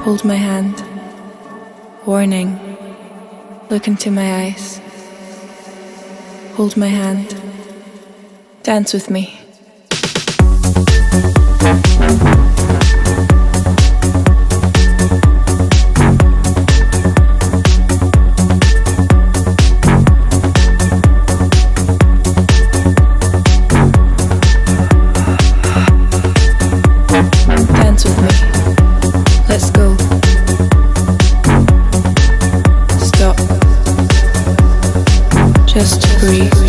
Hold my hand. Warning. Look into my eyes. Hold my hand. Dance with me. Just breathe.